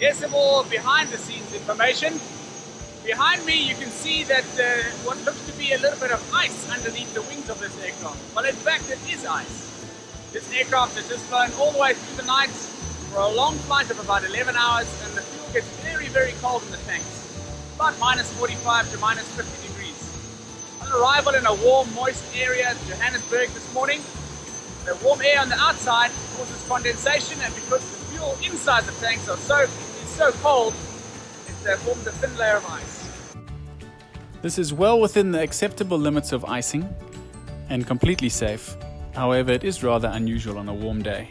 Here's some more behind the scenes information. Behind me you can see that what looks to be a little bit of ice underneath the wings of this aircraft. Well, in fact it is ice. This aircraft has just flown all the way through the night for a long flight of about 11 hours and the fuel gets very, very cold in the tanks. About minus 45 to minus 50 degrees. On arrival in a warm, moist area in Johannesburg this morning, the warm air on the outside causes condensation, and because the fuel inside the tanks is so cold, it forms a thin layer of ice. This is well within the acceptable limits of icing and completely safe. However, it is rather unusual on a warm day.